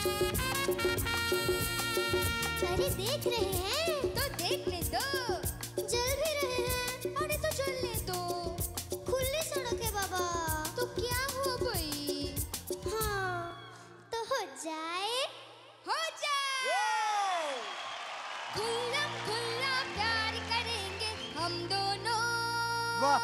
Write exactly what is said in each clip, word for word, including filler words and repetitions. अरे देख रहे हैं तो देखने दो, जल भी रहे हैं अरे तो जलने दो। खुली सड़क है बाबा, तो क्या हुआ भाई? हाँ तो हो जाए हो जाए खुल्ला खुल्ला प्यार करेंगे हम दोनों। वाह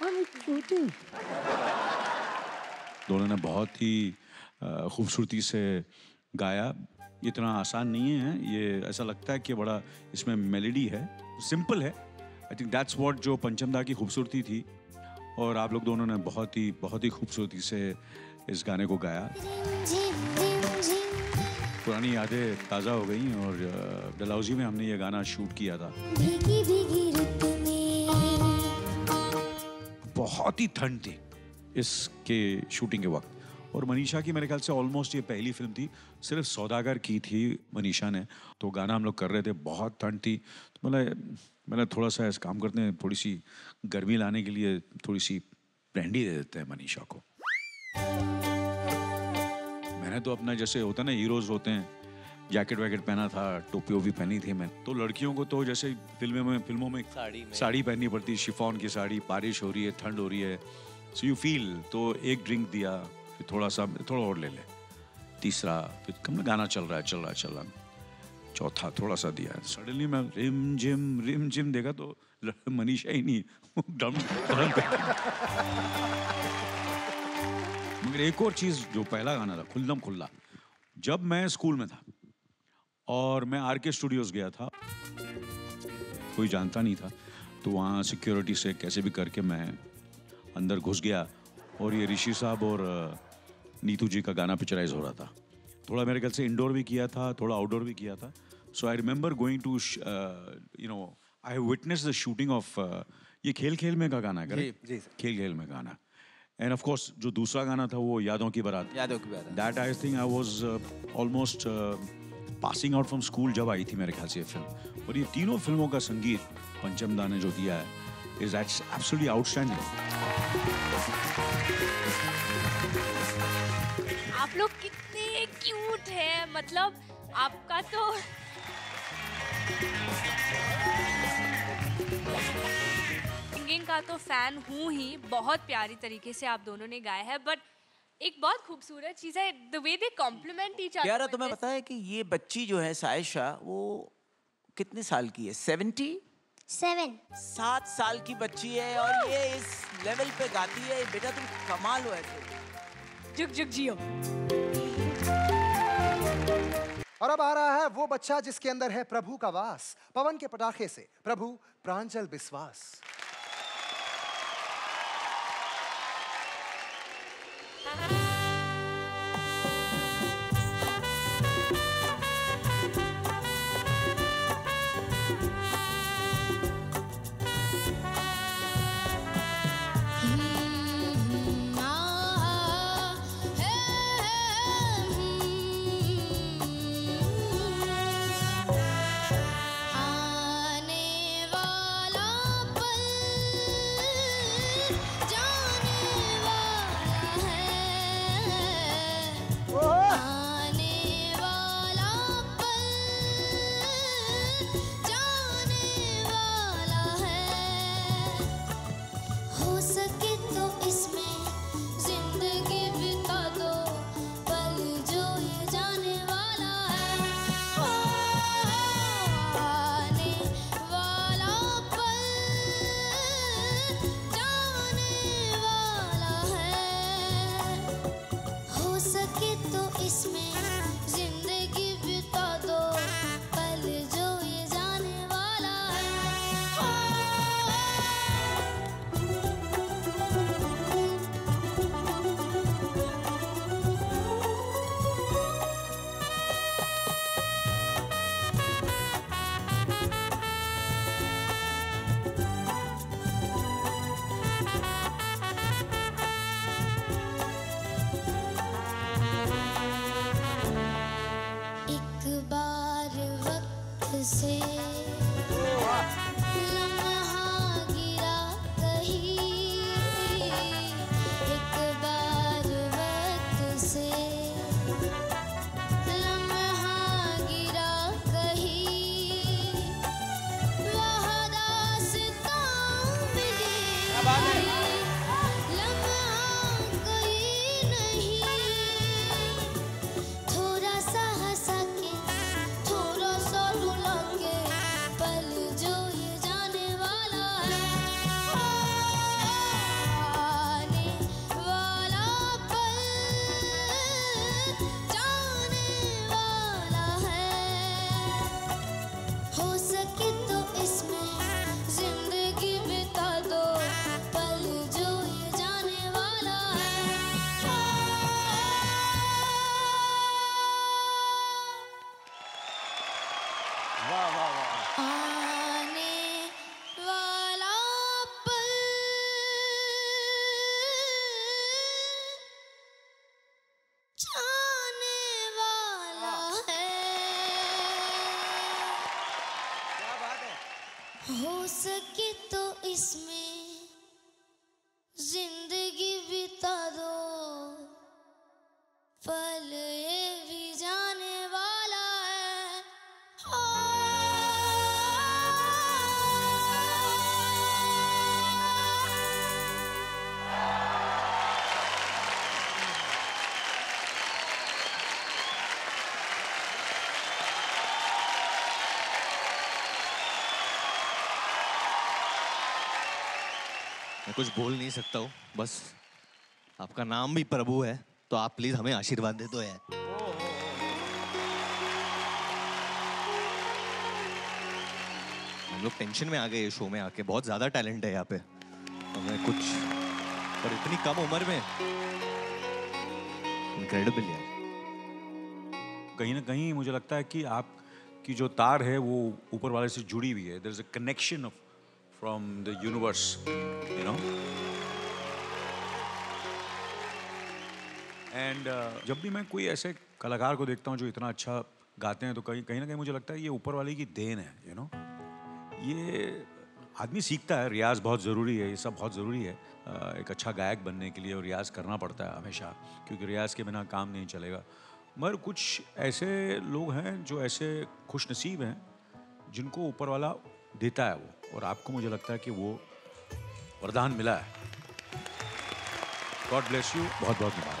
छोटे। दोनों ने बहुत ही खूबसूरती से गाया, इतना आसान नहीं है ये, ऐसा लगता है कि बड़ा इसमें मेलोडी है, सिंपल है। आई थिंक दैट्स व्हाट जो पंचम दा की खूबसूरती थी, और आप लोग दोनों ने बहुत ही बहुत ही खूबसूरती से इस गाने को गाया। पुरानी यादें ताज़ा हो गई और डलहौजी में हमने ये गाना शूट किया था। भीगी भीगी रुत में बहुत ही ठंड थी इसके शूटिंग के वक्त, और मनीषा की मेरे ख्याल से ऑलमोस्ट ये पहली फिल्म थी, सिर्फ सौदागर की थी मनीषा ने। तो गाना हम लोग कर रहे थे, बहुत ठंड थी, तो मतलब मैंने थोड़ा सा इस काम करते हैं, थोड़ी सी गर्मी लाने के लिए थोड़ी सी ब्रांडी दे देते हैं मनीषा को। मैंने तो अपना जैसे होता ना हीरोज़ होते हैं, जैकेट वैकेट पहना था, टोपी वोपी पहनी थी मैंने। तो लड़कियों को तो जैसे फिल्मों में फिल्मों में साड़ी में साड़ी पहननी पड़ती, शिफॉन की साड़ी, बारिश हो रही है, ठंड हो रही है, सो यू फील। तो एक ड्रिंक दिया, फिर थोड़ा सा थोड़ा और ले ले, तीसरा, फिर कम गाना चल रहा है चल रहा है चल रहा है, चौथा थोड़ा सा दिया। सडनली मैं रिम झिम रिम झिम देखा तो मनीषा ही नहीं, डम मगर एक और चीज़ जो पहला गाना था खुल्लम खुल्ला, जब मैं स्कूल में था और मैं आर के स्टूडियोज़ गया था, कोई जानता नहीं था, तो वहाँ सिक्योरिटी से कैसे भी करके मैं अंदर घुस गया, और ये ऋषि साहब और नीतू जी का गाना पिक्चराइज हो रहा था। थोड़ा मेरे ख्याल से इंडोर भी किया था, थोड़ा आउटडोर भी किया था। So I remember going to you know I witness the shooting of ये खेल खेल में का गाना, करेक्ट? जी, जी सर, खेल खेल में गाना। एंड ऑफ कोर्स जो दूसरा गाना था वो यादों की बारात, यादों की बारात। That I think I was almost passing out from school जब आई थी मेरे ख्याल से ये फिल्म। और ये तीनों फिल्मों का संगीत पंचम दा ने जो दिया है इज एब्सोल्युटली आउटस्टैंडिंग। आप लोग कितने क्यूट हैं, मतलब आपका तो सिंगिंग का तो फैन हूँ ही, बहुत प्यारी तरीके से आप दोनों ने गाया है। बट एक बहुत खूबसूरत चीज़ है the way they complement each other. यार तुम्हें पता है कि ये बच्ची जो है सायशा, वो कितने साल की है? सेवेंटी सेवन सात साल की बच्ची है और ये इस लेवल पे गाती है। बेटा तुम कमाल हो, ऐसे जुग जुग जियो। और अब आ रहा है वो बच्चा जिसके अंदर है प्रभु का वास, पवन के पटाखे से प्रभु प्रांजल विश्वास। हो सके तो इसमें जिंदगी बिता दो, पल ये भी जाने वाला है। हो मैं कुछ बोल नहीं सकता हूँ, बस आपका नाम भी प्रभु है तो आप प्लीज हमें आशीर्वाद दे दो यार। हम लोग टेंशन में आ गए शो में आके, बहुत ज्यादा टैलेंट है यहाँ पे हमें कुछ, पर इतनी कम उम्र में इनक्रेडिबल यार। कहीं ना कहीं मुझे लगता है कि आपकी जो तार है वो ऊपर वाले से जुड़ी हुई है। There is a connection of from the universe, you know. And uh, जब भी मैं कोई ऐसे कलाकार को देखता हूँ जो इतना अच्छा गाते हैं तो कहीं कहीं ना कहीं मुझे लगता है ये ऊपर वाले की देन है, you know. ये आदमी सीखता है, रियाज बहुत ज़रूरी है, ये सब बहुत ज़रूरी है एक अच्छा गायक बनने के लिए, और रियाज करना पड़ता है हमेशा क्योंकि रियाज के बिना काम नहीं चलेगा। मगर कुछ ऐसे लोग हैं जो ऐसे खुशनसीब हैं जिनको ऊपर वाला देता है वो, और आपको मुझे लगता है कि वो वरदान मिला है। गॉड ब्लेस यू, बहुत बहुत मुबारक।